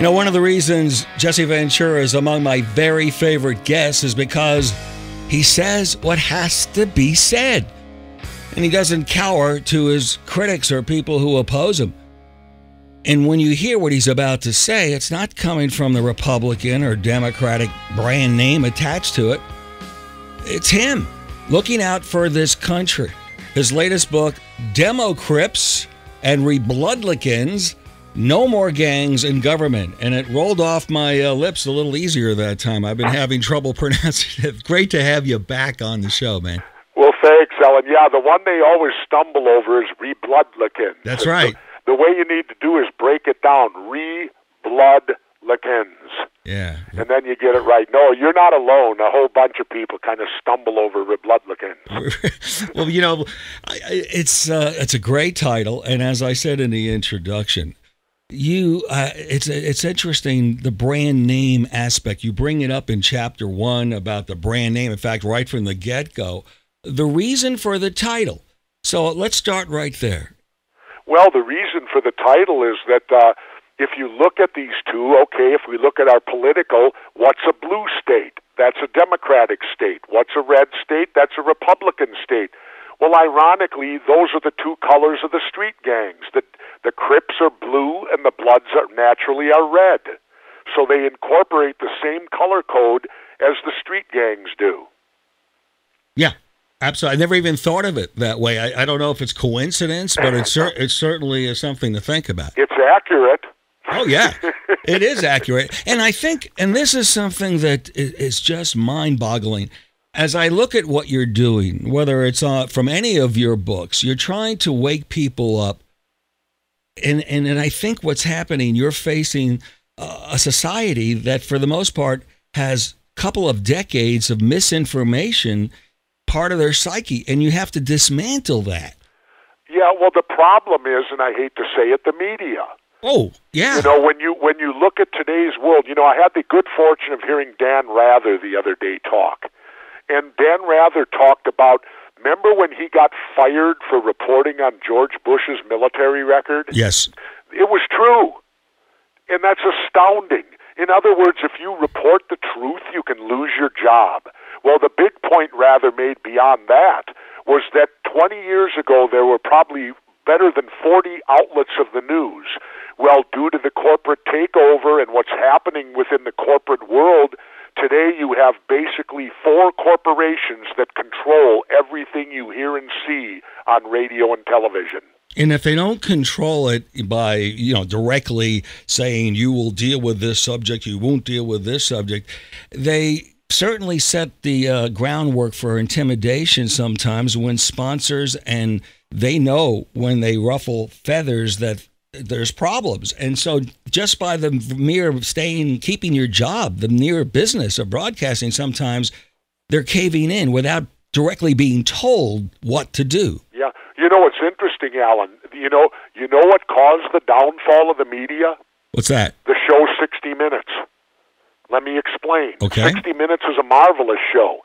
You know, one of the reasons Jesse Ventura is among my very favorite guests is because he says what has to be said. And he doesn't cower to his critics or people who oppose him. And when you hear what he's about to say, it's not coming from the Republican or Democratic brand name attached to it. It's him looking out for this country. His latest book, DemoCRIPS and ReBLOODlicans, No More Gangs in Government. And it rolled off my lips a little easier that time. I've been having trouble pronouncing it. Great to have you back on the show, man. Well, thanks, Ellen. Yeah, the one they always stumble over is ReBLOODlicans. That's right. The way you need to do is break it down. ReBLOODlicans. Yeah. And then you get it right. No, you're not alone. A whole bunch of people kind of stumble over ReBLOODlicans. Well, you know, it's a great title. And as I said in the introduction, it's interesting, the brand name aspect. You bring it up in chapter 1 about the brand name. In fact, right from the get-go, the reason for the title. So let's start right there. Well, the reason for the title is that if you look at these two, okay, if we look at our political, what's a blue state? That's a Democratic state. What's a red state? That's a Republican state. Well, ironically, those are the two colors of the street gangs. The Crips are blue and the Bloods are naturally are red. So they incorporate the same color code as the street gangs do. Yeah. Absolutely. I never even thought of it that way. I don't know if it's coincidence, but it certainly is something to think about. It's accurate. Oh, yeah. It is accurate. And I think, and this is something that is just mind-boggling, as I look at what you're doing, whether it's from any of your books, you're trying to wake people up. And I think what's happening, you're facing a society that, for the most part, has a couple of decades of misinformation part of their psyche, and you have to dismantle that. Yeah, well, the problem is, and I hate to say it, the media. Oh, yeah. You know, when you look at today's world, you know, I had the good fortune of hearing Dan Rather the other day talk. And Dan Rather talked about, remember when he got fired for reporting on George Bush's military record? Yes. It was true. And that's astounding. In other words, if you report the truth, you can lose your job. Well, the big point Rather made beyond that was that 20 years ago, there were probably better than 40 outlets of the news. Well, due to the corporate takeover and what's happening within the corporate world, today you have basically 4 corporations that control everything you hear and see on radio and television. And if they don't control it by, you know, directly saying you will deal with this subject, you won't deal with this subject, they certainly set the groundwork for intimidation sometimes when sponsors, and they know when they ruffle feathers that there's problems. And so just by the mere keeping your job, the mere business of broadcasting, sometimes they're caving in without directly being told what to do. Yeah. You know, it's interesting, Alan. You know what caused the downfall of the media? What's that? The show 60 Minutes. Let me explain. Okay. 60 Minutes is a marvelous show.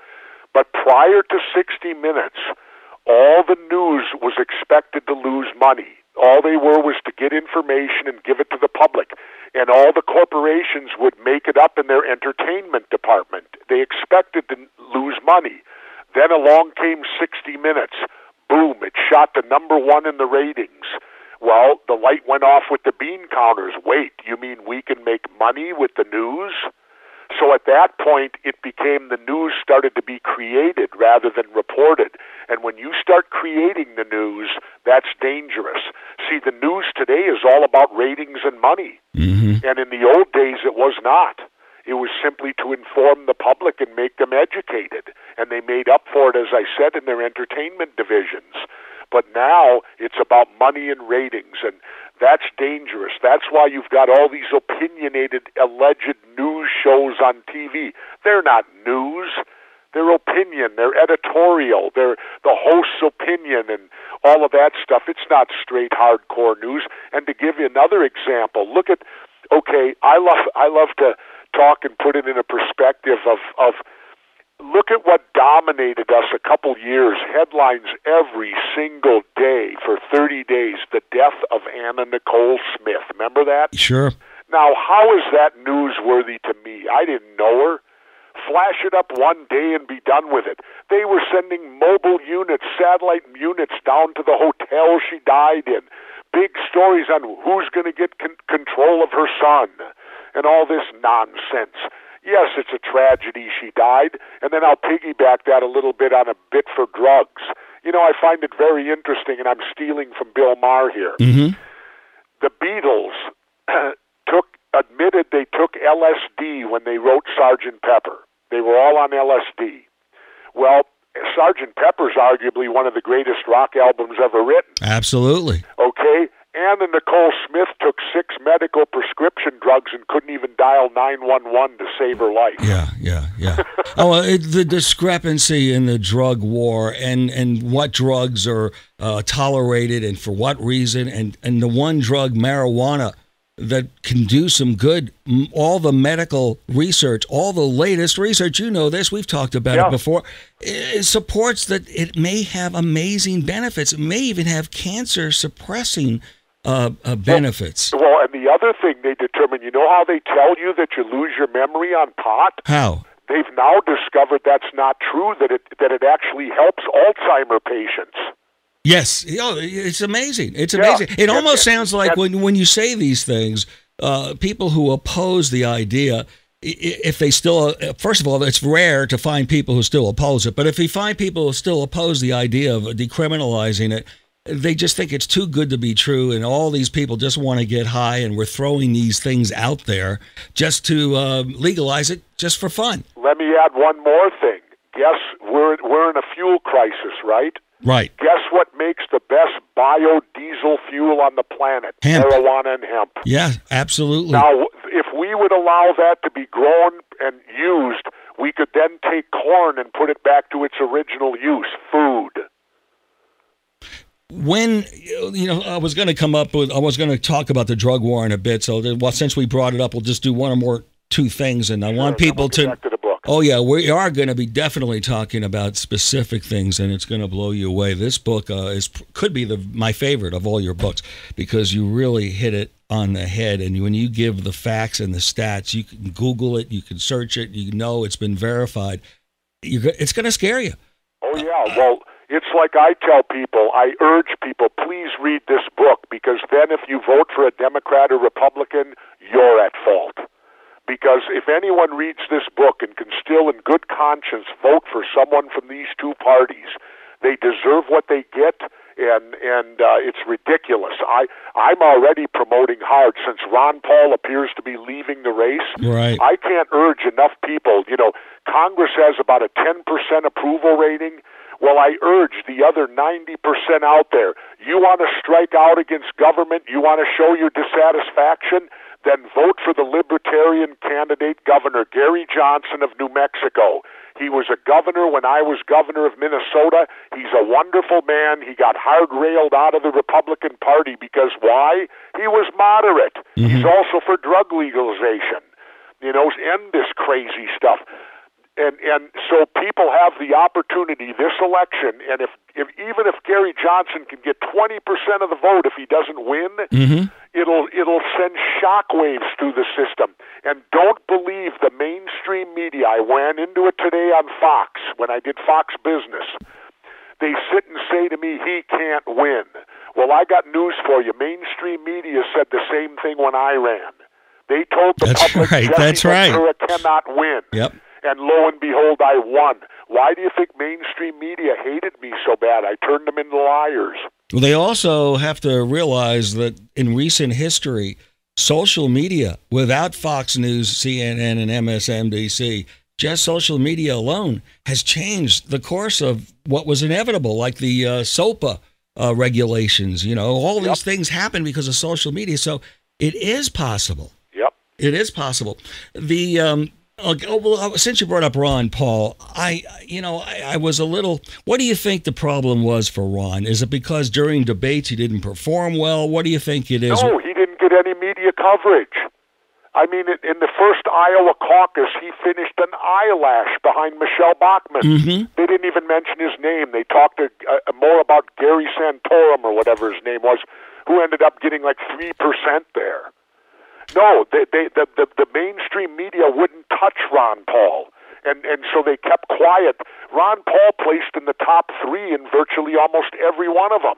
But prior to 60 Minutes, all the news was expected to lose money. All they were was to get information and give it to the public. And all the corporations would make it up in their entertainment department. They expected to lose money. Then along came 60 Minutes. Boom, it shot to #1 in the ratings. Well, the light went off with the bean counters. Wait, you mean we can make money with the news? So at that point, it became the news started to be created rather than reported. And when you start creating the news, that's dangerous. See, the news today is all about ratings and money. Mm-hmm. And in the old days, it was not. It was simply to inform the public and make them educated. And they made up for it, as I said, in their entertainment divisions. But now it's about money and ratings, and that's dangerous. That's why you've got all these opinionated, alleged news shows on TV. They're not news. They're opinion. They're editorial. They're the host's opinion and all of that stuff. It's not straight, hardcore news. And to give you another example, look at, okay, I love to talk and put it in a perspective of look at what dominated us a couple years, headlines every single day for 30 days, the death of Anna Nicole Smith. Remember that? Sure. Now, how is that newsworthy to me? I didn't know her. Flash it up one day and be done with it. They were sending mobile units, satellite units down to the hotel she died in. Big stories on who's going to get control of her son and all this nonsense. Yes, it's a tragedy she died, and then I'll piggyback that a little bit on a bit for drugs. You know, I find it very interesting, and I'm stealing from Bill Maher here. Mm-hmm. The Beatles admitted they took LSD when they wrote Sgt. Pepper. They were all on LSD. Well, Sgt. Pepper's arguably one of the greatest rock albums ever written. Absolutely. Okay? Anna Nicole Smith took 6 medical prescription drugs and couldn't even dial 911 to save her life. Yeah. The discrepancy in the drug war and what drugs are tolerated and for what reason, and the one drug, marijuana, that can do some good. All the medical research, all the latest research, you know this, we've talked about it before, it supports that it may have amazing benefits. It may even have cancer-suppressing benefits. Well, and the other thing they determine, you know how they tell you that you lose your memory on pot? How? They've now discovered that's not true, that it actually helps Alzheimer patients. Yes, it's amazing. It's amazing. It almost sounds like when you say these things, people who oppose the idea, if they still, first of all, it's rare to find people who still oppose it. But if you find people who still oppose the idea of decriminalizing it, they just think it's too good to be true, and all these people just want to get high, and we're throwing these things out there just to legalize it, just for fun. Let me add one more thing. Yes, we're in a fuel crisis, right? Right. Guess what makes the best biodiesel fuel on the planet? Hemp. Marijuana and hemp. Yeah, absolutely. Now, if we would allow that to be grown and used, we could then take corn and put it back to its original use, food. When, you know, I was going to talk about the drug war in a bit, so since we brought it up, we'll just do one or more, 2 things, and I want people to... Oh, yeah, we are going to be definitely talking about specific things, and it's going to blow you away. This book could be my favorite of all your books, because you really hit it on the head. And when you give the facts and the stats, you can Google it, you can search it, you know it's been verified. It's going to scare you. Oh, yeah. Well, it's like I tell people, I urge people, please read this book, because then if you vote for a Democrat or Republican, you're at fault. Because if anyone reads this book and can still in good conscience vote for someone from these 2 parties, they deserve what they get, and it's ridiculous. I'm already promoting hard since Ron Paul appears to be leaving the race. Right. I can't urge enough people. You know, Congress has about a 10% approval rating. Well, I urge the other 90% out there, you want to strike out against government, you want to show your dissatisfaction, then vote for the Libertarian candidate governor, Gary Johnson of New Mexico. He was a governor when I was governor of Minnesota. He's a wonderful man. He got hard-railed out of the Republican Party because why? He was moderate. Mm-hmm. He's also for drug legalization. You know, end this crazy stuff. And so people have the opportunity this election, and if even if Gary Johnson can get 20% of the vote, if he doesn't win, it'll send shockwaves through the system. And don't believe the mainstream media. I ran into it today on Fox when I did Fox Business. They sit and say to me, he can't win. Well, I got news for you. Mainstream media said the same thing when I ran. They told the public Jesse Ventura cannot win. Yep. And lo and behold, I won. Why do you think mainstream media hated me so bad? I turned them into liars. Well, they also have to realize that in recent history, social media, without Fox News, CNN, and MSNBC, just social media alone has changed the course of what was inevitable, like the SOPA regulations. You know, all these things happen because of social media. So it is possible. Yep. It is possible. The... well, since you brought up Ron Paul, I was a little. What do you think the problem was for Ron? Is it because during debates he didn't perform well? What do you think it is? No, he didn't get any media coverage. I mean, in the first Iowa caucus, he finished an eyelash behind Michelle Bachman. Mm-hmm. They didn't even mention his name. They talked more about Gary Santorum or whatever his name was, who ended up getting like 3% there. No, the mainstream media wouldn't touch Ron Paul. And so they kept quiet. Ron Paul placed in the top three in virtually almost every one of them.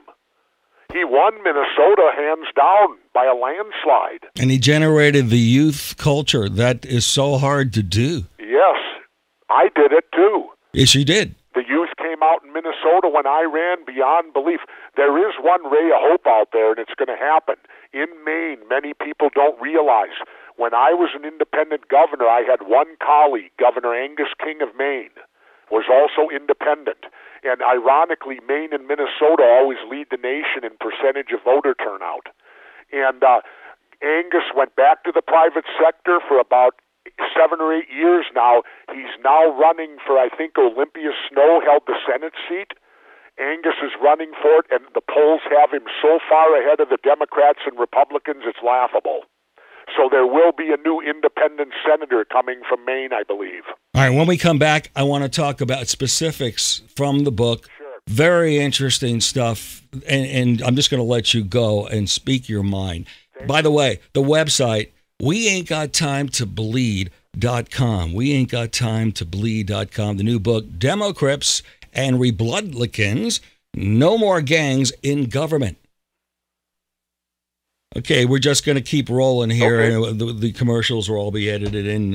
He won Minnesota hands down by a landslide. And he generated the youth culture that is so hard to do. Yes, I did it too. Yes, you did. The youth came out in Minnesota when I ran beyond belief. There is one ray of hope out there, and it's going to happen. In Maine, many people don't realize. When I was an independent governor, I had one colleague, Governor Angus King of Maine, was also independent. And ironically, Maine and Minnesota always lead the nation in percentage of voter turnout. And Angus went back to the private sector for about 7 or 8 years now. He's now running for, I think, Olympia Snowe held the Senate seat. Angus is running for it, and the polls have him so far ahead of the Democrats and Republicans, it's laughable. So there will be a new independent senator coming from Maine, I believe. All right, when we come back, I want to talk about specifics from the book. Sure. Very interesting stuff, and I'm just going to let you go and speak your mind. By the way, the website, weaintgottimetobleed.com. Weaintgottimetobleed.com. The new book, DemoCRIPS and ReBLOODlicans, No More Gangs in Government. Okay, we're just going to keep rolling here. Okay. And the commercials will all be edited in.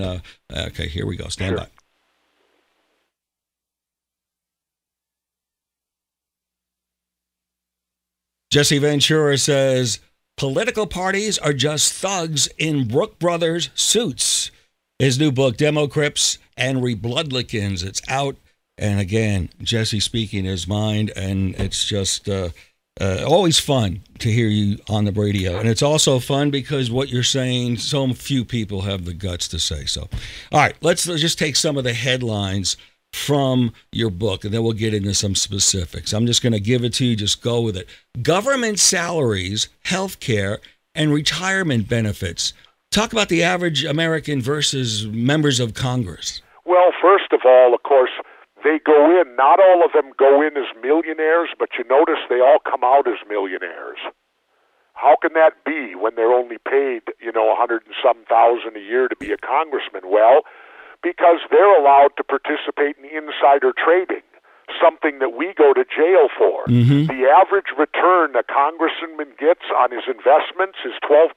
Okay, here we go. Stand by. Jesse Ventura says, political parties are just thugs in Brook Brothers suits. His new book, DemoCRIPS and ReBLOODlicans, it's out. And again, Jesse speaking his mind, and it's just... always fun to hear you on the radio. And it's also fun because what you're saying, so few people have the guts to say so. All right, let's just take some of the headlines from your book, and then we'll get into some specifics. I'm just going to give it to you. Just go with it. Government salaries, health care, and retirement benefits. Talk about the average American versus members of Congress. Well, first of all, of course, they go in, not all of them go in as millionaires, but you notice they all come out as millionaires. How can that be when they're only paid, you know, 100 and some thousand a year to be a congressman? Well, because they're allowed to participate in insider trading, something that we go to jail for. Mm-hmm. The average return a congressman gets on his investments is 12%.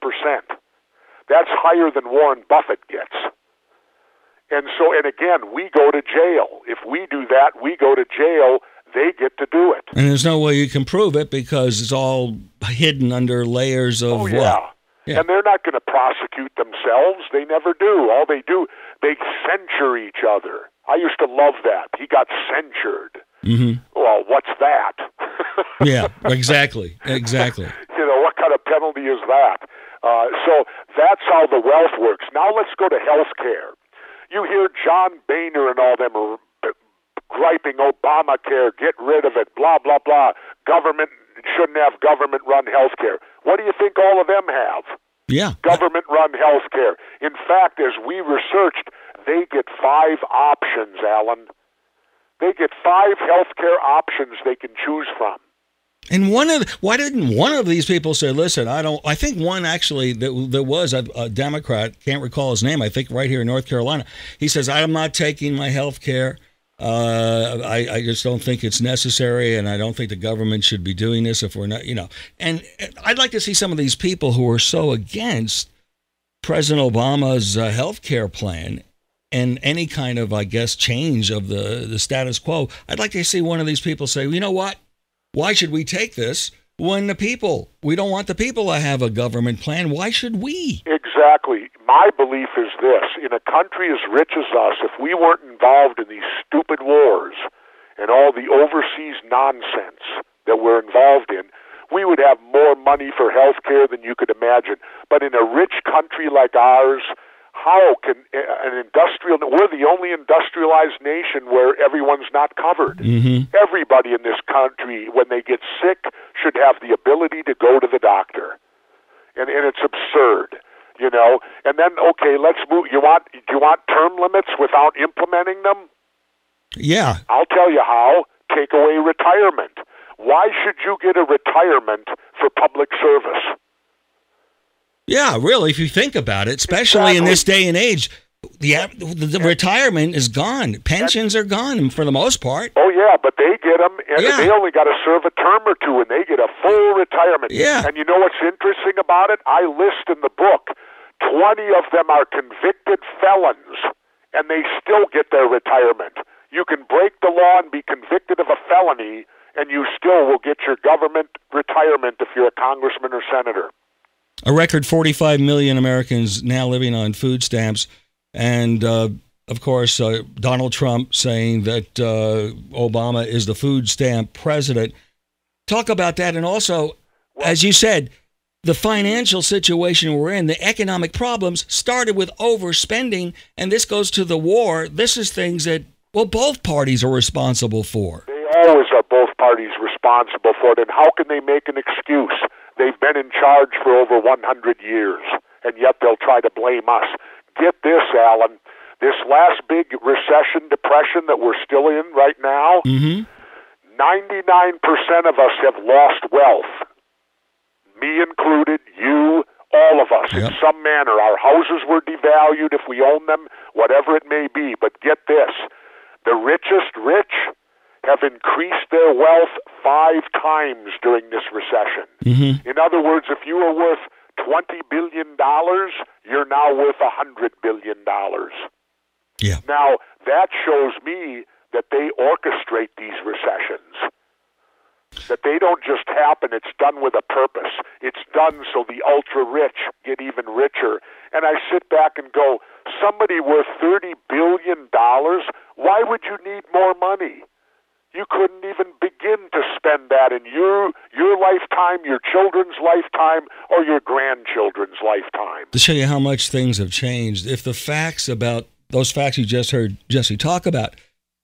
That's higher than Warren Buffett gets. And so, and again, we go to jail. If we do that, we go to jail. They get to do it. And there's no way you can prove it because it's all hidden under layers of what? Yeah. And they're not going to prosecute themselves. They never do. All they do, they censure each other. I used to love that. He got censured. Mm-hmm. Well, what's that? Yeah, exactly. Exactly. You know, what kind of penalty is that? So that's how the wealth works. Now let's go to health care. You hear John Boehner and all them griping, Obamacare, get rid of it, blah, blah, blah. Government shouldn't have government-run health care. What do you think all of them have? Yeah. Government-run health care. In fact, as we researched, they get 5 options, Alan. They get 5 health care options they can choose from. And why didn't one of these people say, listen, I think one actually, there was a Democrat, can't recall his name, I think right here in North Carolina. He says, I'm not taking my health care. I just don't think it's necessary, and I don't think the government should be doing this if we're not, you know. And I'd like to see some of these people who are so against President Obama's health care plan and any kind of, I guess, change of the status quo. I'd like to see one of these people say, you know what? Why should we take this when we don't want the people to have a government plan? Why should we? Exactly. My belief is this. In a country as rich as us, if we weren't involved in these stupid wars and all the overseas nonsense that we're involved in, we would have more money for health care than you could imagine. But in a rich country like ours, how can we're the only industrialized nation where everyone's not covered. Mm-hmm. Everybody in this country, when they get sick, should have the ability to go to the doctor. And it's absurd, you know. And then, okay, let's move. Do you want term limits without implementing them? Yeah. I'll tell you how. Take away retirement. Why should you get a retirement for public service? Yeah, really, if you think about it, especially in this day and age, the retirement is gone. Pensions are gone for the most part. Oh, yeah, but they get them, and they only got to serve a term or two, and they get a full retirement. Yeah. And you know what's interesting about it? I list in the book, 20 of them are convicted felons, and they still get their retirement. You can break the law and be convicted of a felony, and you still will get your government retirement if you're a congressman or senator. A record 45 million Americans now living on food stamps. And, of course, Donald Trump saying that Obama is the food stamp president. Talk about that. And also, as you said, the financial situation we're in, the economic problems started with overspending. And this goes to the war. This is things that, well, both parties are responsible for. They always are both parties responsible for it. And how can they make an excuse? They've been in charge for over 100 years, and yet they'll try to blame us. Get this, Alan, this last big recession, depression that we're still in right now, 99% of us have lost wealth, me included, you, all of us, in some manner. Our houses were devalued if we own them, whatever it may be. But get this, the richest rich have increased their wealth 5 times during this recession. In other words, if you were worth $20 billion, you're now worth $100 billion. Yeah. Now, that shows me that they orchestrate these recessions, that they don't just happen. It's done with a purpose. It's done so the ultra-rich get even richer. And I sit back and go, somebody worth $30 billion, why would you need more money? You couldn't even begin to spend that in your lifetime, your children's lifetime, or your grandchildren's lifetime. To show you how much things have changed, if the facts about those facts you just heard Jesse talk about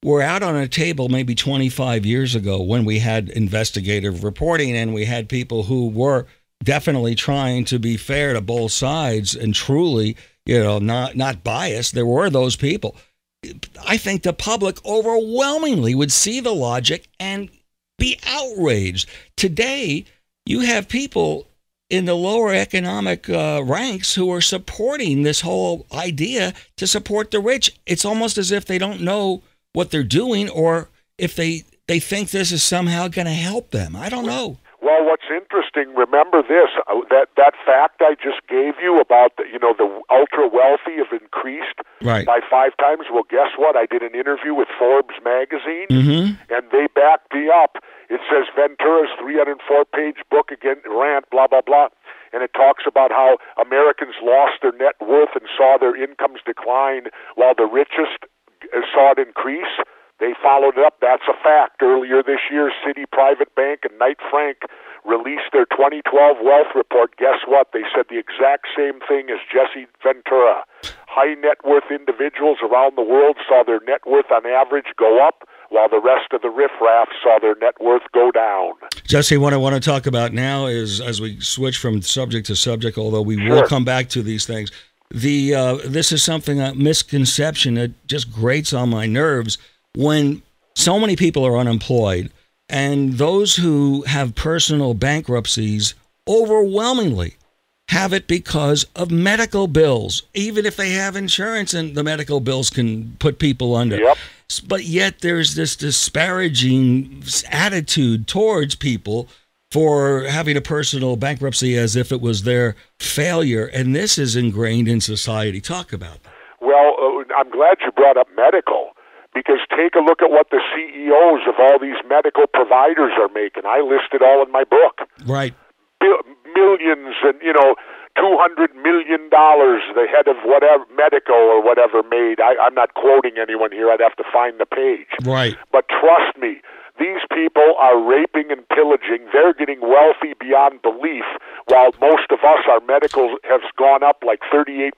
were out on a table maybe 25 years ago when we had investigative reporting and we had people who were definitely trying to be fair to both sides and truly, you know, not biased, there were those people. I think the public overwhelmingly would see the logic and be outraged. Today, you have people in the lower economic ranks who are supporting this whole idea to support the rich. It's almost as if they don't know what they're doing or if they think this is somehow going to help them. I don't know. Well, what's interesting, remember this, that fact I just gave you about, the ultra-wealthy have increased by 5 times. Well, guess what? I did an interview with Forbes magazine, and they backed me up. It says Ventura's 304-page book, again, rant, blah, blah, blah, and it talks about how Americans lost their net worth and saw their incomes decline while the richest saw it increase. They followed it up. That's a fact. Earlier this year, Citi Private Bank and Knight Frank released their 2012 wealth report. Guess what? They said the exact same thing as Jesse Ventura. High net worth individuals around the world saw their net worth on average go up, while the rest of the riffraff saw their net worth go down. Jesse, what I want to talk about now is, as we switch from subject to subject, although we will come back to these things, this is something, a misconception that just grates on my nerves. When so many people are unemployed and those who have personal bankruptcies overwhelmingly have it because of medical bills, even if they have insurance, and the medical bills can put people under. Yep. But yet there's this disparaging attitude towards people for having a personal bankruptcy as if it was their failure. And this is ingrained in society. Talk about that. Well, I'm glad you brought up medical. Because take a look at what the CEOs of all these medical providers are making. I list it all in my book. Right. Millions and, $200 million the head of whatever, medical or whatever made. I'm not quoting anyone here. I'd have to find the page. Right. But trust me, these people are raping and pillaging. They're getting wealthy beyond belief, while most of us, our medical has gone up like 38%.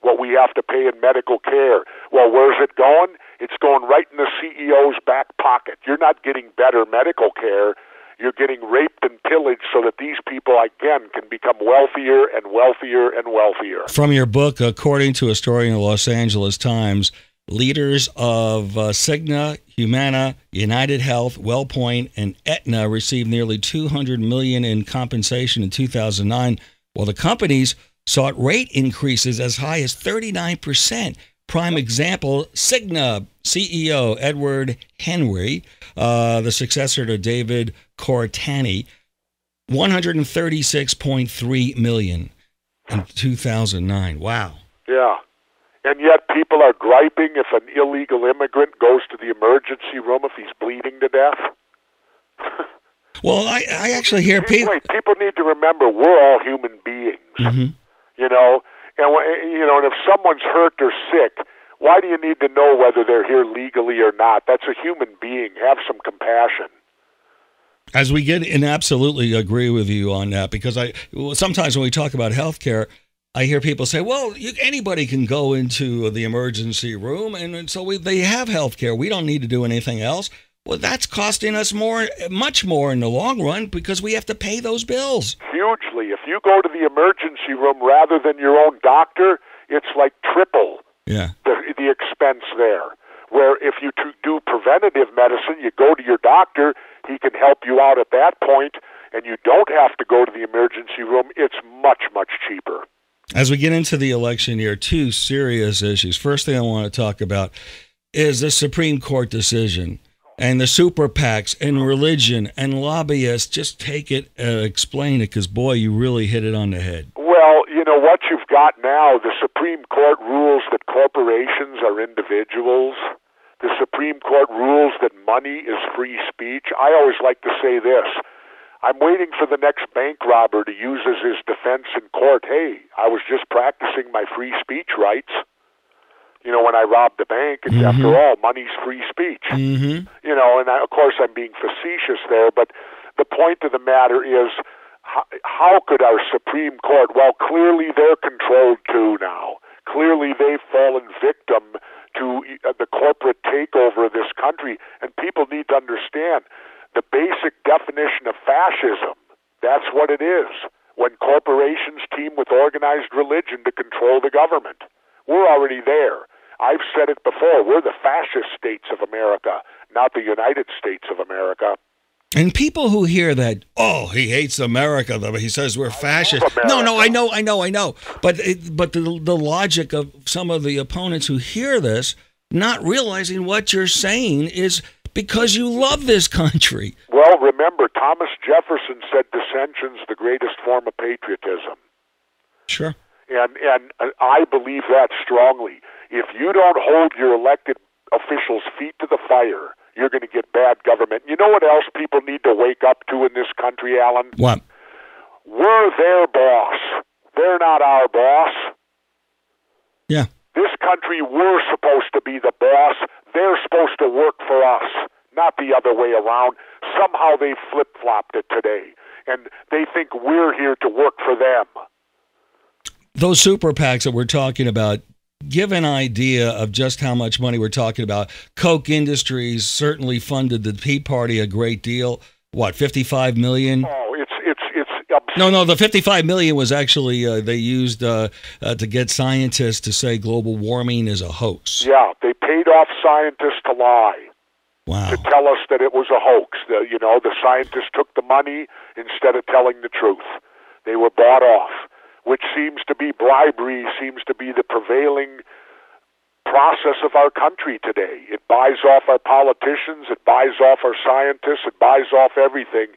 What we have to pay in medical care. Well, where's it going? It's going right in the CEO's back pocket. You're not getting better medical care. You're getting raped and pillaged so that these people, again, can become wealthier and wealthier and wealthier. From your book, according to a story in the Los Angeles Times, leaders of Cigna, Humana, United Health, WellPoint, and Aetna received nearly $200 million in compensation in 2009 Well, the companies sought rate increases as high as 39%. Prime example, Cigna CEO Edward Henry, the successor to David Cortani, $136.3 million in 2009. Wow. Yeah. And yet people are griping if an illegal immigrant goes to the emergency room if he's bleeding to death. Well, I actually hear people... People need to remember we're all human beings, you know? And if someone's hurt or sick, why do you need to know whether they're here legally or not? That's a human being. Have some compassion. As we get, and absolutely agree with you on that, because sometimes when we talk about healthcare, I hear people say, well, anybody can go into the emergency room, and so they have healthcare. We don't need to do anything else. Well, that's costing us much more in the long run because we have to pay those bills. Hugely. If you go to the emergency room rather than your own doctor, it's like triple the expense there. Where if you do preventative medicine, you go to your doctor, he can help you out at that point, and you don't have to go to the emergency room. It's much, much cheaper. As we get into the election year, two serious issues. First thing I want to talk about is the Supreme Court decision. And the super PACs and religion and lobbyists, just take it, explain it, because, boy, you really hit it on the head. Well, you know, what you've got now, the Supreme Court rules that corporations are individuals. The Supreme Court rules that money is free speech. I always like to say this. I'm waiting for the next bank robber to use as his defense in court, hey, I was just practicing my free speech rights. You know, when I robbed the bank, it's after all, money's free speech. You know, and of course I'm being facetious there, but the point of the matter is, how could our Supreme Court, well, clearly they're controlled too now. Clearly they've fallen victim to the corporate takeover of this country, and people need to understand the basic definition of fascism. That's what it is, when corporations team with organized religion to control the government. We're already there. I've said it before. We're the fascist states of America, not the United States of America. And people who hear that, oh, he hates America, though he says we're fascist. No, I know. But the logic of some of the opponents who hear this, not realizing what you're saying is because you love this country. Well, remember, Thomas Jefferson said dissension's the greatest form of patriotism. Sure. And I believe that strongly. If you don't hold your elected officials' feet to the fire, you're going to get bad government. You know what else people need to wake up to in this country, Alan? What? We're their boss. They're not our boss. Yeah. This country, we're supposed to be the boss. They're supposed to work for us, not the other way around. Somehow they flip-flopped it today, and they think we're here to work for them. Those super PACs that we're talking about give an idea of just how much money we're talking about. Koch Industries certainly funded the Tea Party a great deal. What, $55 million? Oh, it's absurd. No, the $55 million was actually they used to get scientists to say global warming is a hoax. Yeah, they paid off scientists to lie. Wow. To tell us that it was a hoax. The scientists took the money instead of telling the truth. They were bought off. Which bribery seems to be the prevailing process of our country today. It buys off our politicians, it buys off our scientists, it buys off everything.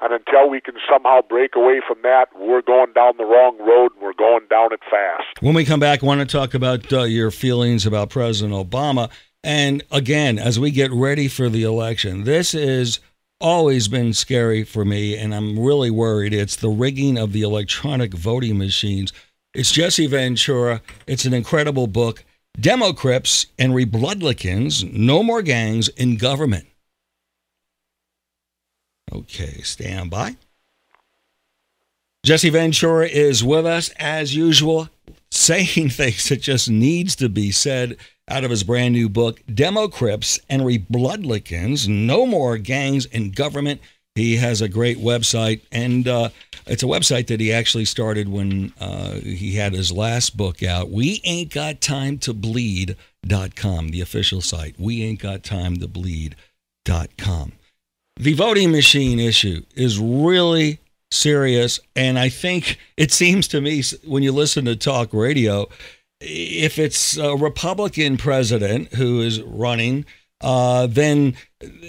And until we can somehow break away from that, we're going down the wrong road, and we're going down it fast. When we come back, I want to talk about your feelings about President Obama. And again, as we get ready for the election, this is... always been scary for me, and I'm really worried. It's the rigging of the electronic voting machines. It's Jesse Ventura. It's an incredible book, DemoCRIPS and ReBLOODlicans, No More Gangs in Government. Okay, stand by. Jesse Ventura is with us, as usual, saying things that just needs to be said out of his brand new book, DemoCRIPS and ReBLOODlicans, No More Gangs in Government. He has a great website, and it's a website that he actually started when he had his last book out, weaintgottimetobleed.com, the official site, weaintgottimetobleed.com. The voting machine issue is really serious. And I think it seems to me when you listen to talk radio, if it's a Republican president who is running, then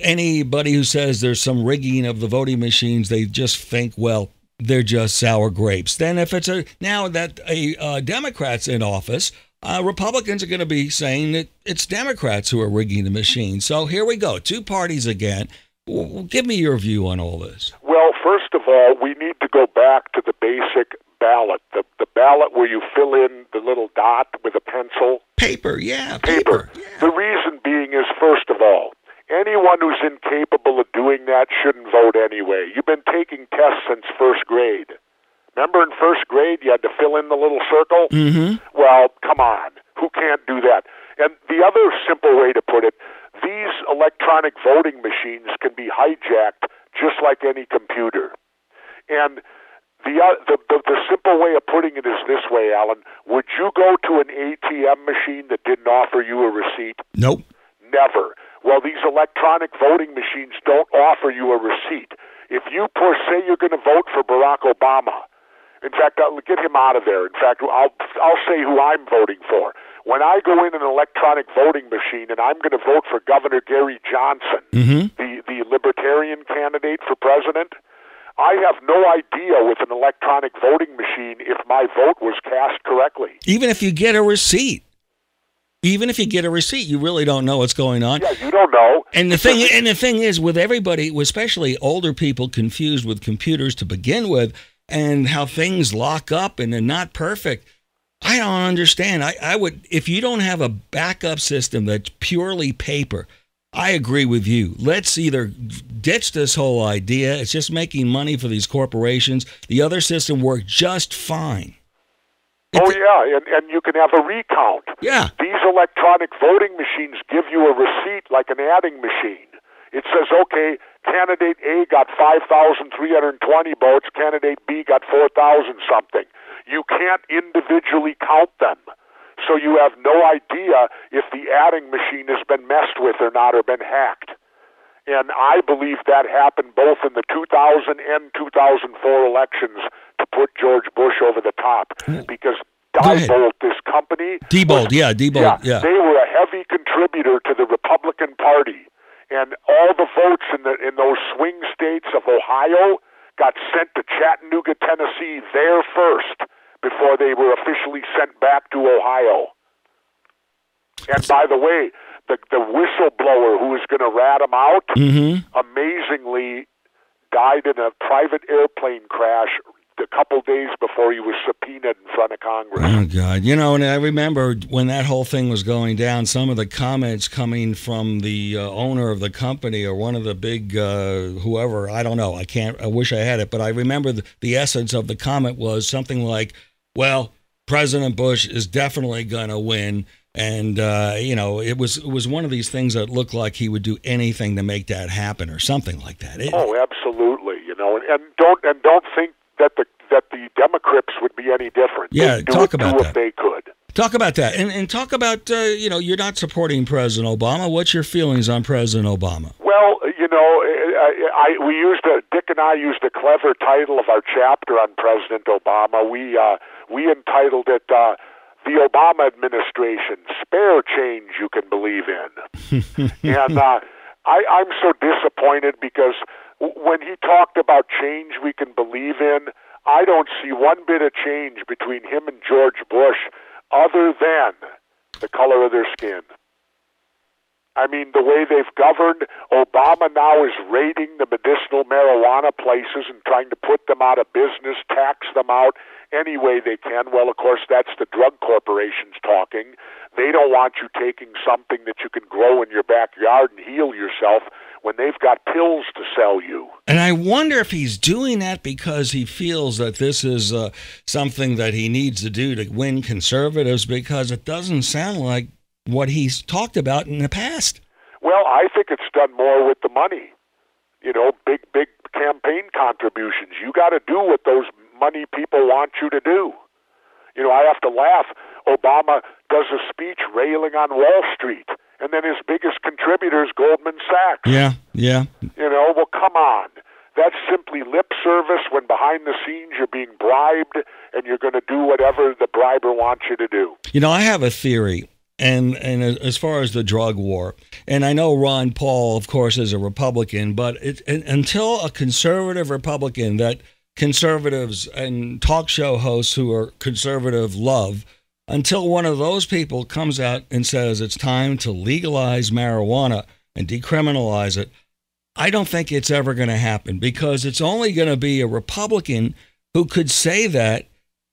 anybody who says there's some rigging of the voting machines, they just think, well, they're just sour grapes. Then if it's a now that a Democrat's in office, Republicans are going to be saying that it's Democrats who are rigging the machine. So here we go. Two parties again. Give me your view on all this. Well, first of all, we need to go back to the basic ballot, the ballot where you fill in the little dot with a pencil. Paper, yeah. Paper. Yeah. The reason being is, first of all, anyone who's incapable of doing that shouldn't vote anyway. You've been taking tests since first grade. Remember in first grade you had to fill in the little circle? Mm-hmm. Well, come on. Who can't do that? And the other simple way to put it, these electronic voting machines can be hijacked just like any computer. And the simple way of putting it is this way, Alan. Would you go to an ATM machine that didn't offer you a receipt? Nope. Never. Well, these electronic voting machines don't offer you a receipt. If you say you're going to vote for Barack Obama, in fact, I'll get him out of there. In fact, I'll say who I'm voting for. When I go in an electronic voting machine and I'm going to vote for Governor Gary Johnson, mm-hmm. the libertarian candidate for president, I have no idea with an electronic voting machine if my vote was cast correctly. Even if you get a receipt. Even if you get a receipt, you really don't know what's going on. Yeah, you don't know. And the thing is, with everybody, especially older people, confused with computers to begin with, and how things lock up and they're not perfect. I don't understand. I would, if you don't have a backup system that's purely paper, I agree with you. Let's either ditch this whole idea. It's just making money for these corporations. The other system worked just fine. Oh, yeah, and you can have a recount. Yeah. These electronic voting machines give you a receipt like an adding machine. It says, okay, candidate A got 5,320 votes, candidate B got 4,000-something. You can't individually count them. So you have no idea if the adding machine has been messed with or not or been hacked. And I believe that happened both in the 2000 and 2004 elections to put George Bush over the top because Diebold, this company... Diebold, yeah, Diebold, yeah. They were a heavy contributor to the Republican Party. And all the votes in those swing states of Ohio got sent to Chattanooga, Tennessee there first before they were officially sent back to Ohio. And by the way... The whistleblower who is going to rat him out, mm-hmm. amazingly died in a private airplane crash a couple days before he was subpoenaed in front of Congress. Oh, God. You know, and I remember when that whole thing was going down, some of the comments coming from the owner of the company or one of the big whoever, I don't know, I wish I had it, but I remember the essence of the comment was something like, well, President Bush is definitely going to win. And, you know, it was one of these things that looked like he would do anything to make that happen or something like that. Oh, absolutely. You know, and don't think that the DemoCRIPS would be any different. Yeah, talk about that. If they could. Talk about that. And talk about, you know, you're not supporting President Obama. What's your feelings on President Obama? Well, you know, Dick and I used a clever title of our chapter on President Obama. We entitled it... The Obama administration, spare change you can believe in. And I'm so disappointed because when he talked about change we can believe in, I don't see one bit of change between him and George Bush other than the color of their skin. I mean, the way they've governed, Obama now is raiding the medicinal marijuana places and trying to put them out of business, tax them out any way they can. Well, of course, that's the drug corporations talking. They don't want you taking something that you can grow in your backyard and heal yourself when they've got pills to sell you. And I wonder if he's doing that because he feels that this is something that he needs to do to win conservatives, because it doesn't sound like what he's talked about in the past. Well, I think it's done more with the money. You know, big campaign contributions. You got to do what those money people want you to do. You know, I have to laugh. Obama does a speech railing on Wall Street, and then his biggest contributor is Goldman Sachs. Yeah, yeah. You know, well, come on. That's simply lip service when behind the scenes you're being bribed and you're going to do whatever the briber wants you to do. You know, I have a theory, and as far as the drug war, and I know Ron Paul, of course, is a Republican, but until a conservative Republican that conservatives and talk show hosts who are conservative love, until one of those people comes out and says it's time to legalize marijuana and decriminalize it, I don't think it's ever going to happen, because it's only going to be a Republican who could say that,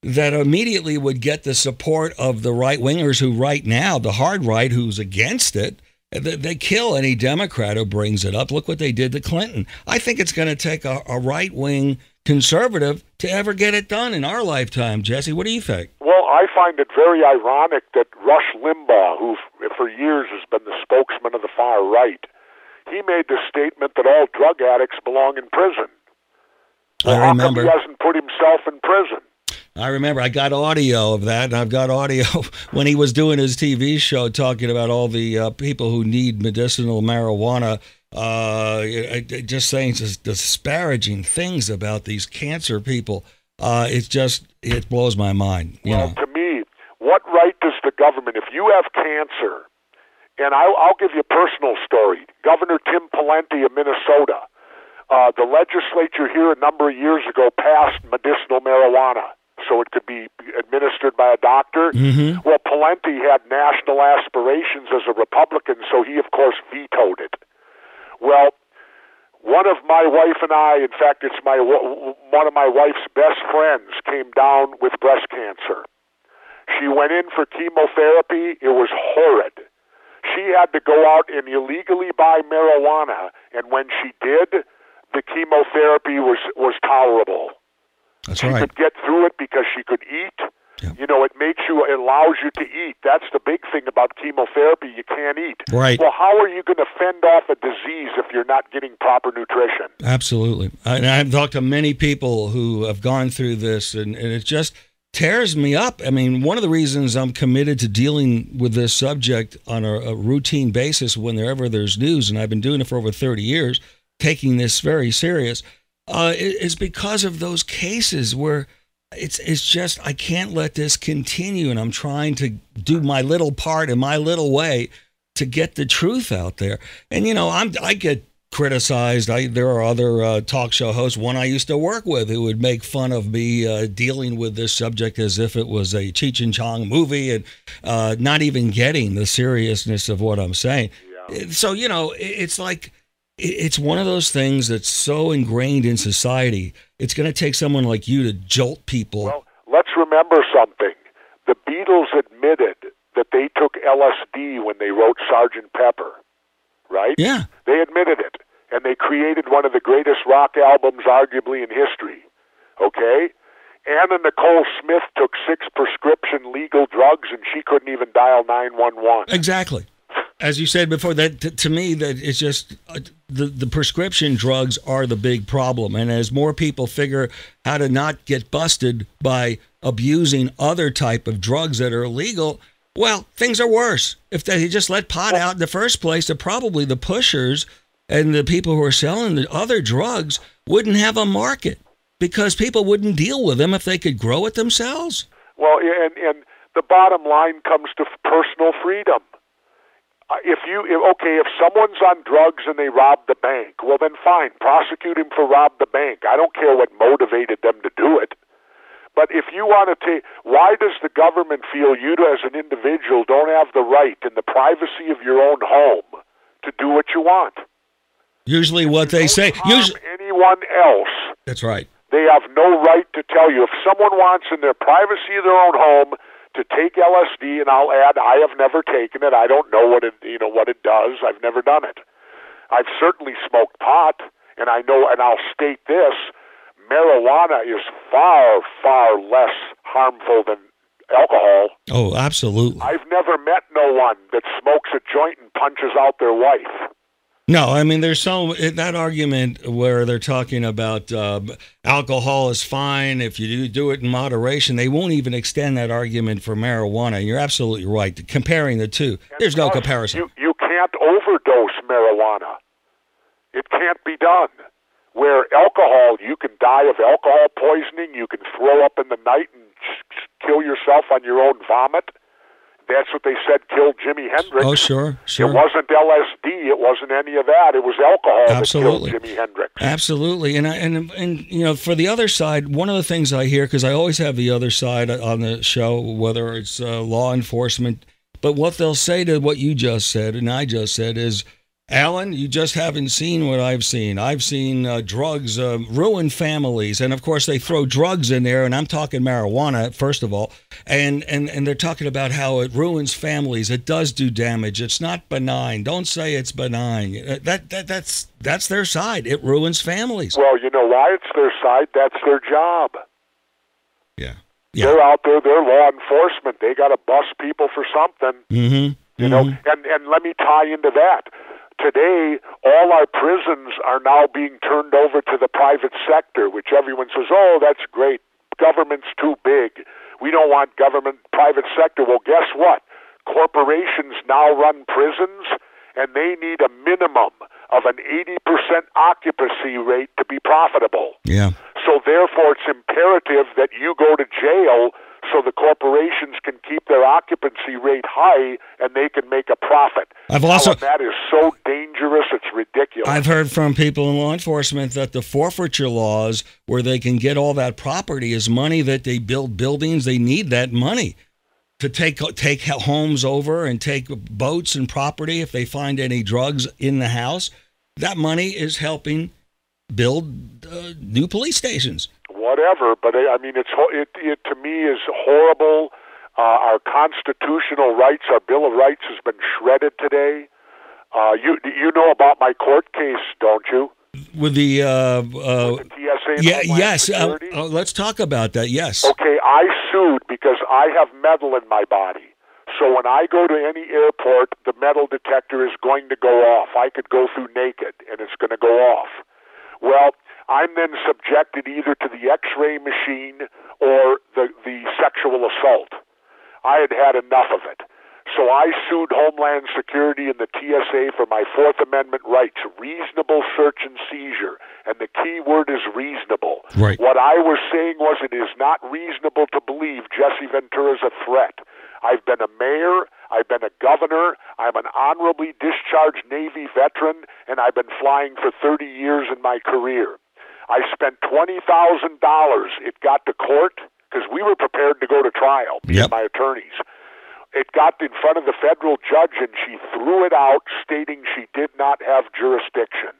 that immediately would get the support of the right-wingers who right now, the hard right who's against it, they kill any Democrat who brings it up. Look what they did to Clinton. I think it's going to take a right-wing conservative to ever get it done in our lifetime. Jesse, what do you think? Well, I find it very ironic that Rush Limbaugh, who for years has been the spokesman of the far right, he made the statement that all drug addicts belong in prison. I remember. How come he hasn't put himself in prison? I remember. I got audio of that, and I've got audio when he was doing his TV show talking about all the people who need medicinal marijuana, just saying just disparaging things about these cancer people. It's just, it blows my mind. Well, to me, what right does the government, if you have cancer, and I'll give you a personal story. Governor Tim Pawlenty of Minnesota, the legislature here a number of years ago passed medicinal marijuana so it could be administered by a doctor. Mm-hmm. Well, Pawlenty had national aspirations as a Republican, so he, of course, vetoed it. Well, one of my wife and I, in fact, it's one of my wife's best friends, came down with breast cancer. She went in for chemotherapy. It was horrid. She had to go out and illegally buy marijuana, and when she did, the chemotherapy was tolerable. That's she right. could get through it because she could eat. Yeah. You know, it allows you to eat. That's the big thing about chemotherapy. You can't eat. Right. Well, how are you going to fend off a disease if you're not getting proper nutrition? Absolutely. And I've talked to many people who have gone through this, and it just tears me up. I mean, one of the reasons I'm committed to dealing with this subject on a routine basis whenever there's news, and I've been doing it for over 30 years, taking this very serious, is because of those cases where it's just, I can't let this continue, and I'm trying to do my little part in my little way to get the truth out there. And, you know, I get criticized. There are other talk show hosts, one I used to work with, who would make fun of me dealing with this subject as if it was a Cheech and Chong movie, and not even getting the seriousness of what I'm saying. Yeah. So, you know, it's like, it's one of those things that's so ingrained in society. It's going to take someone like you to jolt people. Well, let's remember something. The Beatles admitted that they took LSD when they wrote Sgt. Pepper. Right? Yeah. They admitted it, and they created one of the greatest rock albums arguably in history, okay? Anna Nicole Smith took 6 prescription legal drugs, and she couldn't even dial 911. Exactly. As you said before, that to me, that it's just the prescription drugs are the big problem, and as more people figure how to not get busted by abusing other type of drugs that are illegal, well, things are worse. If they just let pot out in the first place, probably the pushers and the people who are selling the other drugs wouldn't have a market, because people wouldn't deal with them if they could grow it themselves. Well, and the bottom line comes to personal freedom. If someone's on drugs and they rob the bank, well, then fine, prosecute him for rob the bank. I don't care what motivated them to do it. But if you want to take, why does the government feel you as an individual don't have the right in the privacy of your own home to do what you want? Usually what they say. Usually anyone else. That's right. They have no right to tell you. If someone wants in their privacy of their own home to take LSD, and I'll add, I have never taken it. I don't know what it does. I've never done it. I've certainly smoked pot, and I know, and I'll state this, marijuana is far, far less harmful than alcohol. Oh, absolutely. I've never met no one that smokes a joint and punches out their wife. No, I mean, there's that argument where they're talking about alcohol is fine if you do it in moderation. They won't even extend that argument for marijuana. You're absolutely right. Comparing the two, there's no comparison. You can't overdose marijuana. It can't be done. where alcohol, you can die of alcohol poisoning, you can throw up in the night and kill yourself on your own vomit. That's what they said killed Jimi Hendrix. Oh, sure, sure. It wasn't LSD. It wasn't any of that. It was alcohol that killed Jimi Hendrix. Absolutely. And, you know, for the other side, one of the things I hear, because I always have the other side on the show, whether it's law enforcement, but what they'll say to what you just said and I just said is, Alan, you just haven't seen what I've seen. I've seen drugs ruin families. And, of course, they throw drugs in there, and I'm talking marijuana, first of all, and they're talking about how it ruins families. It does do damage. It's not benign. Don't say it's benign. That's their side. It ruins families. Well, you know why it's their side? That's their job. Yeah. Yeah. They're out there. They're law enforcement. They got to bust people for something. You know, and let me tie into that. Today, all our prisons are now being turned over to the private sector, which everyone says, oh, that's great. Government's too big. We don't want government, private sector. Well, guess what? Corporations now run prisons, and they need a minimum of an 80% occupancy rate to be profitable. Yeah. So, therefore, it's imperative that you go to jail so the corporations can keep their occupancy rate high and they can make a profit. I've also, that is so dangerous, it's ridiculous. I've heard from people in law enforcement that the forfeiture laws, where they can get all that property, is money that they build buildings. They need that money to take homes over and take boats and property if they find any drugs in the house. That money is helping build new police stations. Whatever, but I mean, it to me is horrible. Our constitutional rights, our Bill of Rights, has been shredded today. You know about my court case, don't you? With the TSA. Yeah, yes. Let's talk about that. Yes. Okay, I sued because I have metal in my body. So when I go to any airport, the metal detector is going to go off. I could go through naked, and it's going to go off. Well, I'm then subjected either to the X-ray machine or the sexual assault. I had had enough of it. So I sued Homeland Security and the TSA for my Fourth Amendment rights, reasonable search and seizure. And the key word is reasonable. Right. What I was saying was it is not reasonable to believe Jesse Ventura is a threat. I've been a mayor, I've been a governor, I'm an honorably discharged Navy veteran, and I've been flying for 30 years in my career. I spent $20,000. It got to court, because we were prepared to go to trial, me and my attorneys. It got in front of the federal judge, and she threw it out, stating she did not have jurisdiction.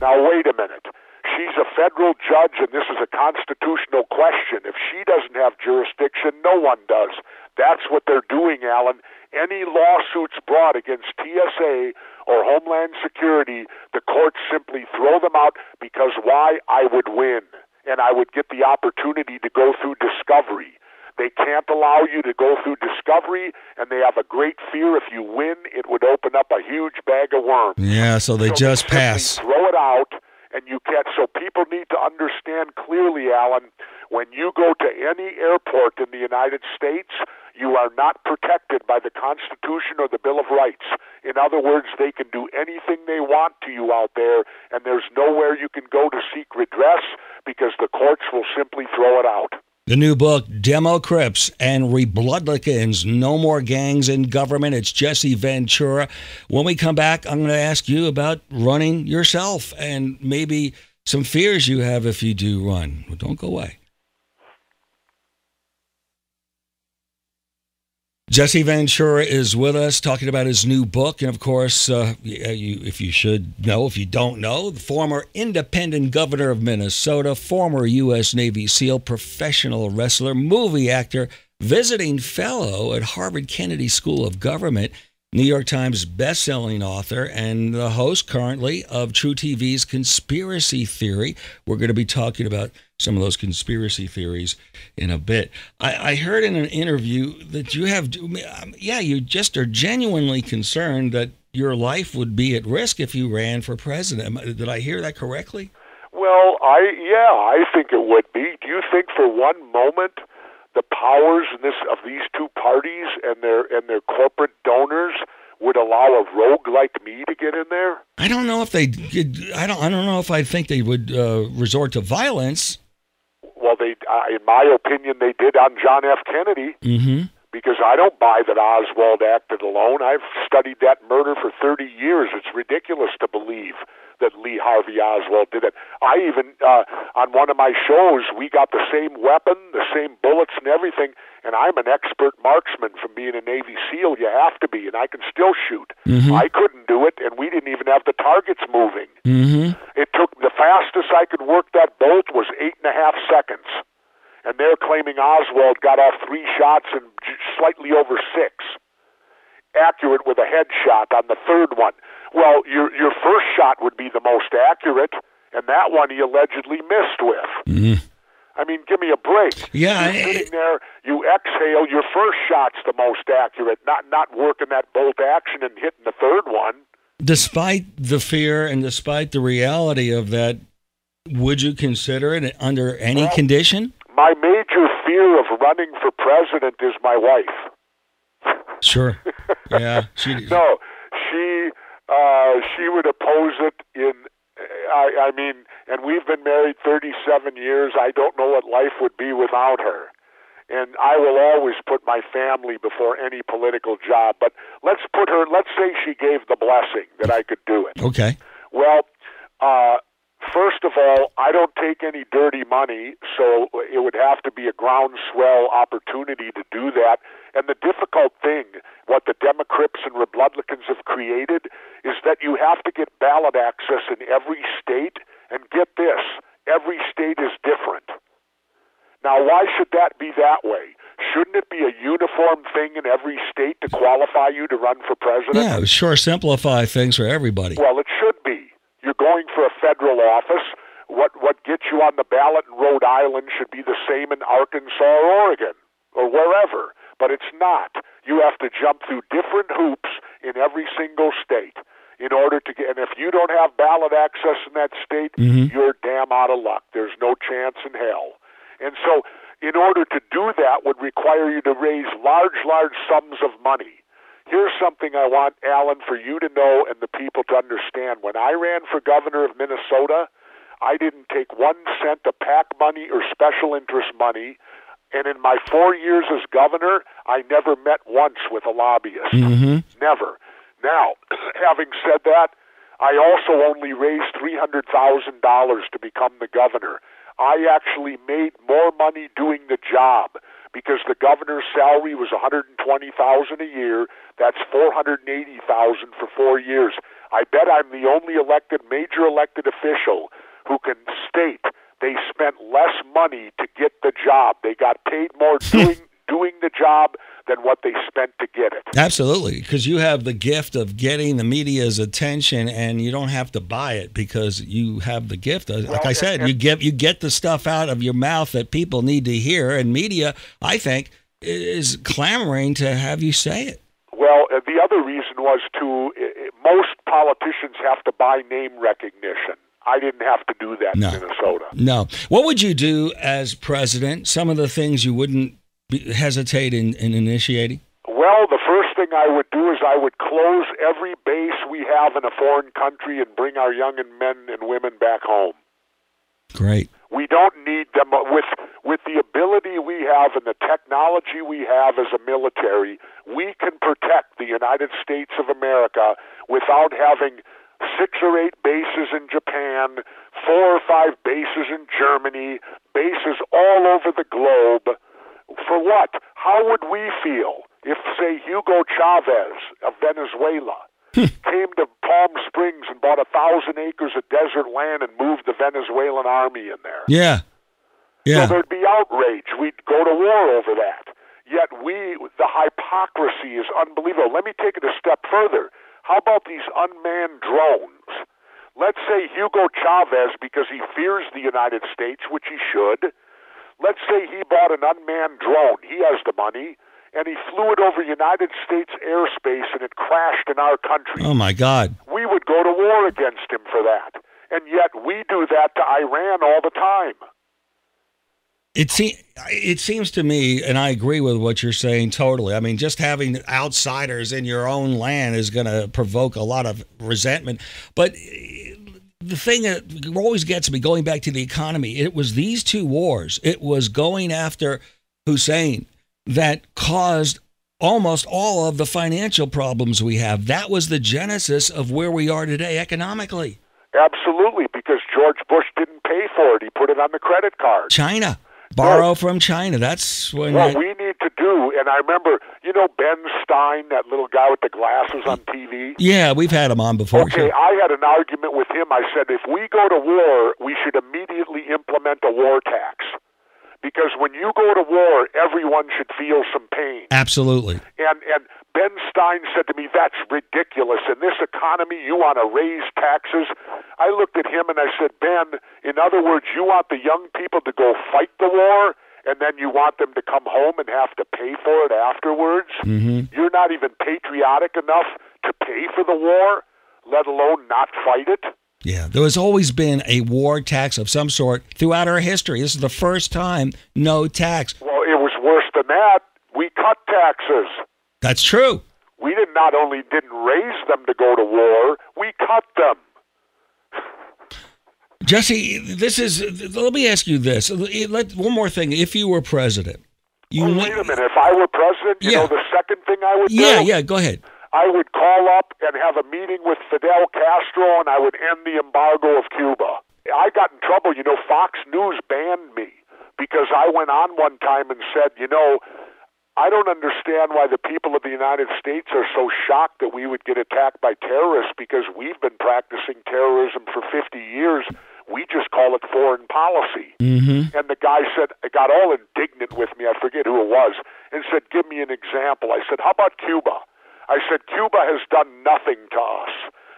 Now, wait a minute. She's a federal judge, and this is a constitutional question. If she doesn't have jurisdiction, no one does. That's what they're doing, Alan. Any lawsuits brought against TSA or Homeland Security, the courts simply throw them out because why? I would win, and I would get the opportunity to go through discovery. They can't allow you to go through discovery, and they have a great fear if you win, it would open up a huge bag of worms. Yeah, so they just pass. Throw it out. And you can't. So people need to understand clearly, Alan, when you go to any airport in the United States, you are not protected by the Constitution or the Bill of Rights. In other words, they can do anything they want to you out there, and there's nowhere you can go to seek redress because the courts will simply throw it out. The new book, DemoCRIPS and ReBLOODlicans, No More Gangs in Government. It's Jesse Ventura. When we come back, I'm going to ask you about running yourself and maybe some fears you have if you do run. Well, don't go away. Jesse Ventura is with us talking about his new book. And, of course, if you should know, if you don't know, the former independent governor of Minnesota, former U.S. Navy SEAL, professional wrestler, movie actor, visiting fellow at Harvard Kennedy School of Government, New York Times bestselling author, and the host currently of True TV's Conspiracy Theory. We're going to be talking about some of those conspiracy theories in a bit. I heard in an interview that you have, you just are genuinely concerned that your life would be at risk if you ran for president. Did I hear that correctly? Well, I think it would be. Do you think for one moment the powers of these two parties and their corporate donors would allow a rogue like me to get in there? I don't know if they did. I don't know if I think they would resort to violence. Well, they, in my opinion, they did on John F. Kennedy. Mm-hmm. Because I don't buy that Oswald acted alone. I've studied that murder for 30 years. It's ridiculous to believe that Lee Harvey Oswald did it. I even, on one of my shows, we got the same weapon, the same bullets and everything, and I'm an expert marksman from being a Navy SEAL. You have to be, and I can still shoot. Mm-hmm. I couldn't do it, and we didn't even have the targets moving. Mm-hmm. It took, the fastest I could work that bolt was 8.5 seconds. And they're claiming Oswald got off 3 shots and slightly over 6. Accurate with a headshot on the third one. Well, your first shot would be the most accurate, and that one he allegedly missed with. Mm-hmm. I mean, give me a break. Yeah, you're sitting there, you exhale, your first shot's the most accurate, not working that bolt action and hitting the third one. Despite the fear and despite the reality of that, would you consider it under any condition? My major fear of running for president is my wife. Sure. Yeah. No, she would oppose it in, I mean, and we've been married 37 years. I don't know what life would be without her. And I will always put my family before any political job. But let's put her, let's say she gave the blessing that I could do it. Okay. Well, first of all, I don't take any dirty money, so it would have to be a groundswell opportunity to do that. And the difficult thing, what the DemoCRIPS and ReBLOODlicans have created, is that you have to get ballot access in every state. And get this, every state is different. Now, why should that be that way? Shouldn't it be a uniform thing in every state to qualify you to run for president? Yeah, it would sure simplify things for everybody. Well, it should be. You're going for a federal office. What gets you on the ballot in Rhode Island should be the same in Arkansas or Oregon or wherever, but it's not. You have to jump through different hoops in every single state in order to get, and if you don't have ballot access in that state, mm-hmm. you're damn out of luck. There's no chance in hell. And so in order to do that would require you to raise large sums of money. Here's something I want, Alan, for you to know and the people to understand. When I ran for governor of Minnesota, I didn't take 1 cent of PAC money or special interest money. And in my 4 years as governor, I never met once with a lobbyist. Mm-hmm. Never. Now, having said that, I also only raised $300,000 to become the governor. I actually made more money doing the job because the governor's salary was $120,000 a year. That's $480,000 for 4 years. I bet I'm the only elected, major elected official who can state they spent less money to get the job. They got paid more doing the job than what they spent to get it. Absolutely, because you have the gift of getting the media's attention, and you don't have to buy it because you have the gift. Like well, I said, you get the stuff out of your mouth that people need to hear, and media, I think, is clamoring to have you say it. Well, the other reason was most politicians have to buy name recognition. I didn't have to do that in Minnesota. No. What would you do as president? Some of the things you wouldn't hesitate in initiating? Well, the first thing I would do is I would close every base we have in a foreign country and bring our young men and women back home. Great. We don't need them. With the ability we have and the technology we have as a military, we can protect the United States of America without having 6 or 8 bases in Japan, 4 or 5 bases in Germany, bases all over the globe. For what? How would we feel if, say, Hugo Chavez of Venezuela came to Palm Springs and bought 1,000 acres of desert land and moved the Venezuelan army in there? Yeah. Yeah. So there'd be outrage. We'd go to war over that. Yet the hypocrisy is unbelievable. Let me take it a step further. How about these unmanned drones? Let's say Hugo Chavez, because he fears the United States, which he should, let's say he bought an unmanned drone. He has the money, and he flew it over United States airspace, and it crashed in our country. Oh, my God. We would go to war against him for that, and yet we do that to Iran all the time. It seems to me, and I agree with what you're saying totally. I mean, just having outsiders in your own land is going to provoke a lot of resentment. But the thing that always gets me, going back to the economy, it was these two wars. It was going after Hussein that caused almost all of the financial problems we have. That was the genesis of where we are today economically. Absolutely, because George Bush didn't pay for it. He put it on the credit card. China. Borrow from China. That's what we need to do. And I remember, you know, Ben Stein, that little guy with the glasses on TV? Yeah, we've had him on before. Okay, sure. I had an argument with him. I said, if we go to war, we should immediately implement a war tax. Because when you go to war, everyone should feel some pain. Absolutely. And Ben Stein said to me, that's ridiculous. In this economy, you want to raise taxes? I looked at him and I said, Ben, in other words, you want the young people to go fight the war, and then you want them to come home and have to pay for it afterwards? Mm-hmm. You're not even patriotic enough to pay for the war, let alone not fight it? Yeah, there has always been a war tax of some sort throughout our history. This is the first time no tax. Well, it was worse than that. We cut taxes. That's true. We not only didn't raise them to go to war, we cut them. Jesse, this is. Let me ask you this. One more thing. If you were president, wait a minute. If I were president, you know the second thing I would do. Yeah, go ahead. I would call up and have a meeting with Fidel Castro, and I would end the embargo of Cuba. I got in trouble. You know, Fox News banned me because I went on one time and said, you know, I don't understand why the people of the United States are so shocked that we would get attacked by terrorists, because we've been practicing terrorism for 50 years. We just call it foreign policy. Mm-hmm. And the guy said, got all indignant with me, I forget who it was, and said, give me an example. I said, how about Cuba? I said, Cuba has done nothing to us.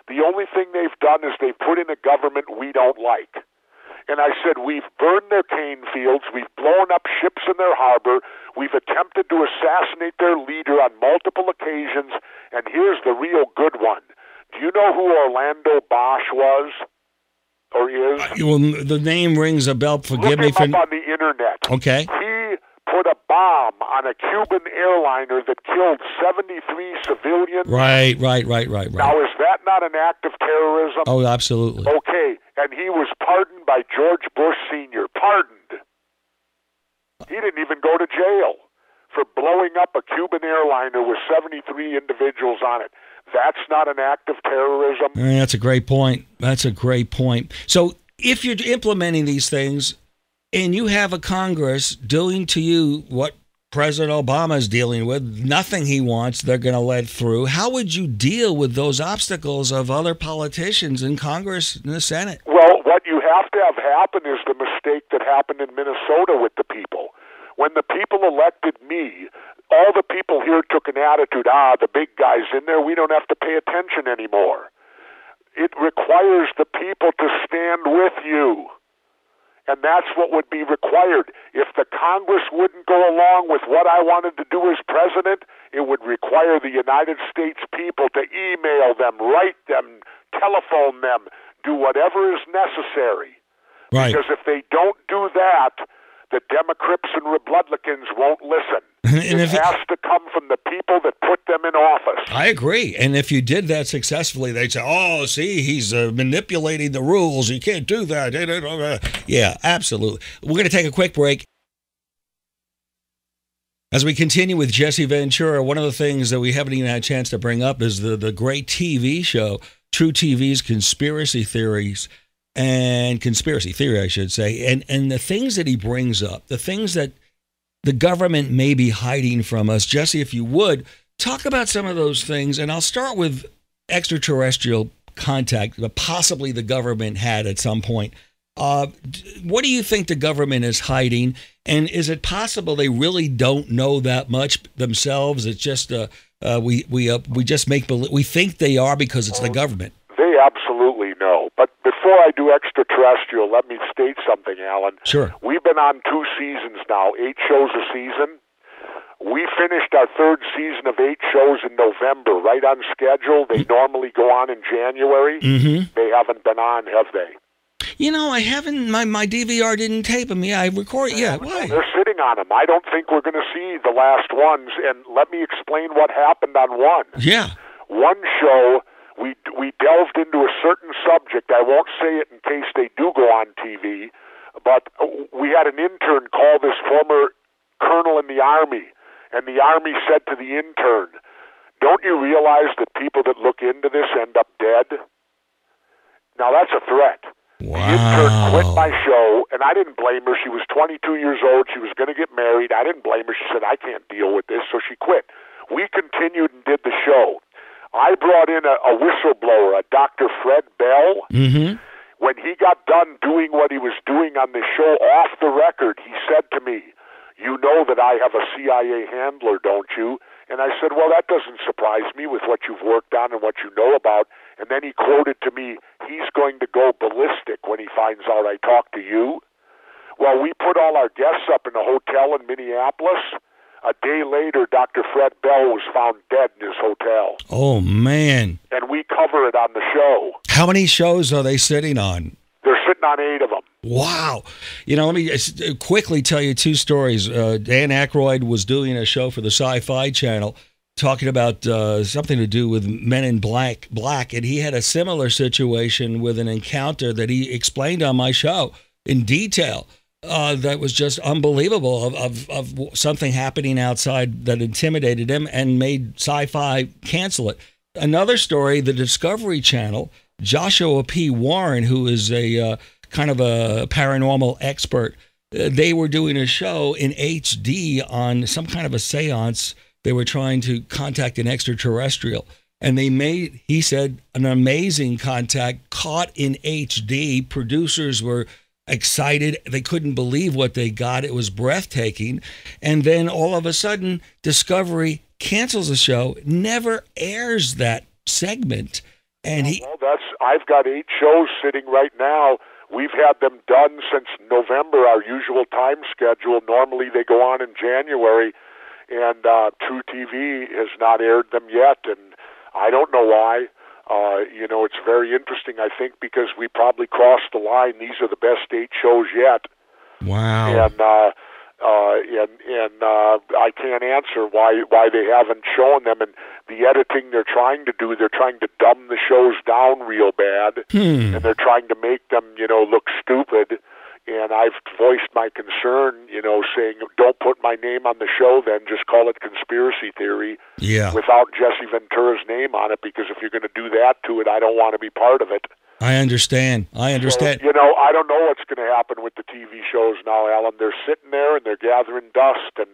The only thing they've done is they've put in a government we don't like. And I said, we've burned their cane fields, we've blown up ships in their harbor, we've attempted to assassinate their leader on multiple occasions, and here's the real good one. Do you know who Orlando Bosch was? Or is? Well, the name rings a bell. Look him up on the internet. Okay. He put a bomb on a Cuban airliner that killed 73 civilians. Right. Now, is that not an act of terrorism? Oh, absolutely. Okay. And he was pardoned by George Bush Sr. Pardoned. He didn't even go to jail for blowing up a Cuban airliner with 73 individuals on it. That's not an act of terrorism. That's a great point. That's a great point. So if you're implementing these things and you have a Congress doing to you what President Obama is dealing with, nothing he wants, they're going to let through. How would you deal with those obstacles of other politicians in Congress and the Senate? Well, what you have to have happen is the mistake that happened in Minnesota with the people. When the people elected me, all the people here took an attitude, the big guy's in there, we don't have to pay attention anymore. It requires the people to stand with you. And that's what would be required. If the Congress wouldn't go along with what I wanted to do as president, it would require the United States people to email them, write them, telephone them, do whatever is necessary. Right. Because if they don't do that, the DemoCRIPS and ReBLOODlicans won't listen. And it has to come from the people that put them in office. I agree. And if you did that successfully, they'd say, oh, see, he's manipulating the rules. He can't do that. Yeah, absolutely. We're going to take a quick break. As we continue with Jesse Ventura, one of the things that we haven't even had a chance to bring up is the great TV show, True TV's Conspiracy Theories. And conspiracy theory, I should say, and the things that he brings up, the things that the government may be hiding from us. Jesse, if you would, talk about some of those things, and I'll start with extraterrestrial contact that possibly the government had at some point. What do you think the government is hiding, and is it possible they really don't know that much themselves? It's just we just make believe, we think they are because it's the government. They absolutely know. But before I do extraterrestrial, let me state something, Alan. Sure. We've been on 2 seasons now, 8 shows a season. We finished our 3rd season of 8 shows in November, right on schedule. They normally go on in January. Mm-hmm. They haven't been on, have they? you know, I haven't, my DVR didn't tape them. Yeah, I record, yeah, why? They're sitting on them. I don't think we're going to see the last ones, and let me explain what happened on one. Yeah. One show, we delved into a certain subject. I won't say it in case they do go on TV, but we had an intern call this former colonel in the Army, and the Army said to the intern, "Don't you realize that people that look into this end up dead?" Now, that's a threat. Wow. The intern quit my show, and I didn't blame her. She was 22 years old. She was going to get married. I didn't blame her. She said, "I can't deal with this," so she quit. We continued and did the show. I brought in a whistleblower, a Dr. Fred Bell. Mm-hmm. When he got done doing what he was doing on the show off the record, he said to me, "You know that I have a CIA handler, don't you?" And I said, "Well, that doesn't surprise me with what you've worked on and what you know about." And then he quoted to me, "He's going to go ballistic when he finds out I talk to you." Well, we put all our guests up in a hotel in Minneapolis. A day later, Dr. Fred Bell was found dead in his hotel. Oh, man. And we cover it on the show. How many shows are they sitting on? They're sitting on 8 of them. Wow. You know, let me quickly tell you 2 stories. Dan Aykroyd was doing a show for the Sci-Fi Channel talking about something to do with Men in Black, and he had a similar situation with an encounter that he explained on my show in detail. That was just unbelievable of something happening outside that intimidated him and made Sci-Fi cancel it. Another story, the Discovery Channel, Joshua P. Warren, who is a kind of a paranormal expert, they were doing a show in HD on some kind of a seance. They were trying to contact an extraterrestrial. And they made, he said, an amazing contact caught in HD. Producers were excited. They couldn't believe what they got. It was breathtaking. And then all of a sudden, Discovery cancels the show, never airs that segment. And he, well, that's, I've got 8 shows sitting right now. We've had them done since November, our usual time schedule. Normally they go on in January, and True TV has not aired them yet, and I don't know why. You know, it's very interesting, I think, because we probably crossed the line. These are the best 8 shows yet. Wow. And I can't answer why they haven't shown them. And the editing they're trying to do, they're trying to dumb the shows down real bad. Hmm. And they're trying to make them, you know, look stupid. And I've voiced my concern, you know, saying, don't put my name on the show then, just call it Conspiracy Theory, yeah, without Jesse Ventura's name on it, because if you're going to do that to it, I don't want to be part of it. I understand. I understand. So, you know, I don't know what's going to happen with the TV shows now, Alan. They're sitting there and they're gathering dust, and,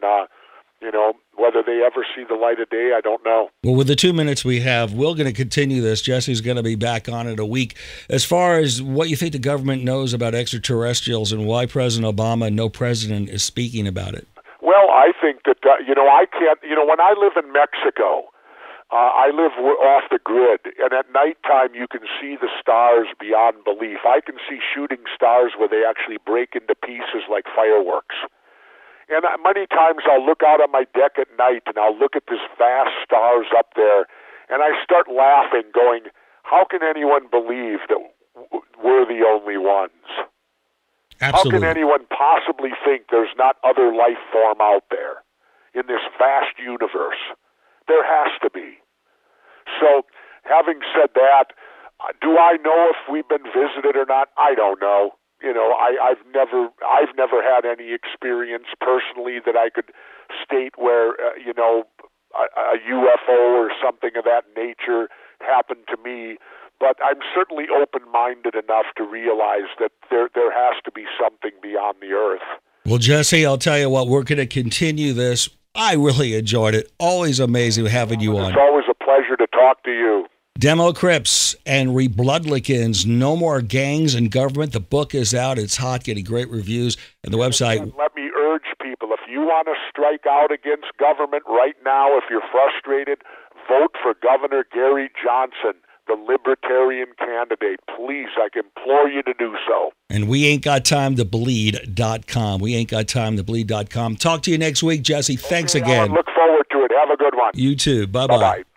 you know, whether they ever see the light of day, I don't know. Well, with the 2 minutes we have, we're going to continue this. Jesse's going to be back on in a week. As far as what you think the government knows about extraterrestrials and why President Obama and no president is speaking about it. Well, I think that, you know, I can't, you know, when I live in Mexico, I live off the grid, and at nighttime you can see the stars beyond belief. I can see shooting stars where they actually break into pieces like fireworks. And many times I'll look out on my deck at night and I'll look at these vast stars up there, and I start laughing, going, how can anyone believe that we're the only ones? Absolutely. How can anyone possibly think there's not other life form out there in this vast universe? There has to be. So having said that, do I know if we've been visited or not? I don't know. You know, I've never had any experience personally that I could state where, you know, a UFO or something of that nature happened to me. But I'm certainly open-minded enough to realize that there has to be something beyond the earth. Well, Jesse, I'll tell you what, we're going to continue this. I really enjoyed it. Always amazing having you on. It's always a pleasure to talk to you. DemoCRIPS and ReBLOODlicans, No More Gangs and Government. The book is out. It's hot, getting great reviews. And the website... Let me urge people, if you want to strike out against government right now, if you're frustrated, vote for Governor Gary Johnson, the libertarian candidate. Please, I implore you to do so. And weaintgottimetobleed.com. Weaintgottimetobleed.com. Talk to you next week, Jesse. Thanks again. Look forward to it. Have a good one. You too. Bye-bye.